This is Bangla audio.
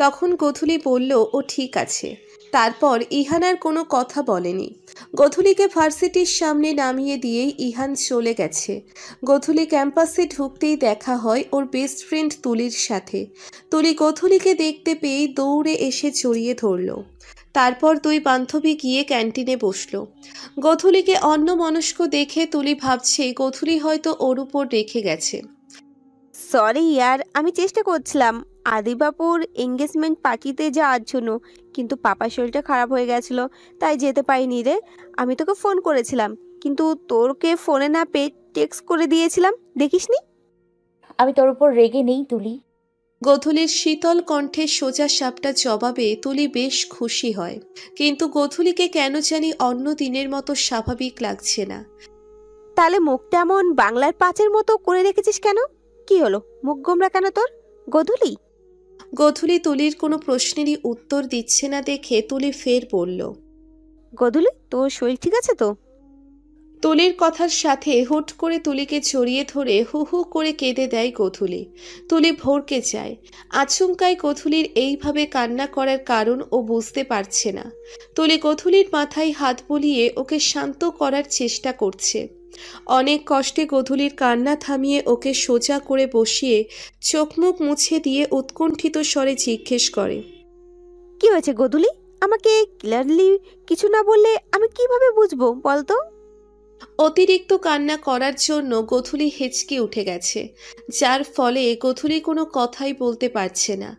তখন গোধূলি বলল, ও ঠিক আছে। তারপর ইহানার কোনো কথা বলেনি। গোধূলিকে ভার্সিটির সামনে নামিয়ে দিয়েই ইহান চলে গেছে। গোধূলি ক্যাম্পাসে ঢুকতেই দেখা হয় ওর বেস্ট ফ্রেন্ড তুলির সাথে। তুলি গোধূলিকে দেখতে পেয়েই দৌড়ে এসে জড়িয়ে ধরল। তারপর দুই বান্ধবী গিয়ে ক্যান্টিনে বসল। গোধূলিকে অন্যমনস্ক দেখে তুলি ভাবছে গোধূলি হয়তো ওর উপর রেখে গেছে। সরি ইয়ার, আমি চেষ্টা করছিলাম আদিবাপুর এঙ্গেজমেন্ট পার্টিতে যাওয়ার জন্য, কিন্তু পাপার শরীরটা খারাপ হয়ে গেছিল তাই যেতে পারিনি রে। আমি তোকে ফোন করেছিলাম কিন্তু তোরকে ফোনে না পেয়ে টেক্সট করে দিয়েছিলাম, দেখিসনি? আমি তোর উপর রেগে নেই তুলি। গোধূলির শীতল কণ্ঠে সোজা সাপটা জবাবে তুলি বেশ খুশি হয়, কিন্তু গোধূলিকে কেন জানি অন্য দিনের মতো স্বাভাবিক লাগছে না। তাহলে মুখটা এমন বাংলার পাঁচের মতো করে রেখেছিস কেন? কি হলো, মুখ গোমরা কেন তোর গোধূলি? গোধূলি তুলির কোনো প্রশ্নেরই উত্তর দিচ্ছে না দেখে তুলি ফের বলল, গোধূলি তোর শরীর ঠিক আছে তো? তুলির কথার সাথে হুট করে তুলিকে জড়িয়ে ধরে হু হু করে কেঁদে দেয় গোধূলি। তুলি ভরকে যায়। আচমকায় গোধূলির এইভাবে কান্না করার কারণ ও বুঝতে পারছে না। তুলি গোধূলির মাথায় হাত বুলিয়ে ওকে শান্ত করার চেষ্টা করছে। অনেক কষ্টে গোধূলির কান্না থামিয়ে ওকে সোজা করে বসিয়ে চোখমুখ মুছে দিয়ে উৎকণ্ঠিত স্বরে জিজ্ঞেস করে, কি হয়েছে গোধূলি? আমাকে ক্লিয়ারলি কিছু না বললে আমি কিভাবে বুঝবো বলতো? অতিরিক্ত কান্না করার জন্য গোধূলি হেঁচকে উঠে গেছে, যার ফলে গোধূলি কোনো কথাই বলতে পারছে না।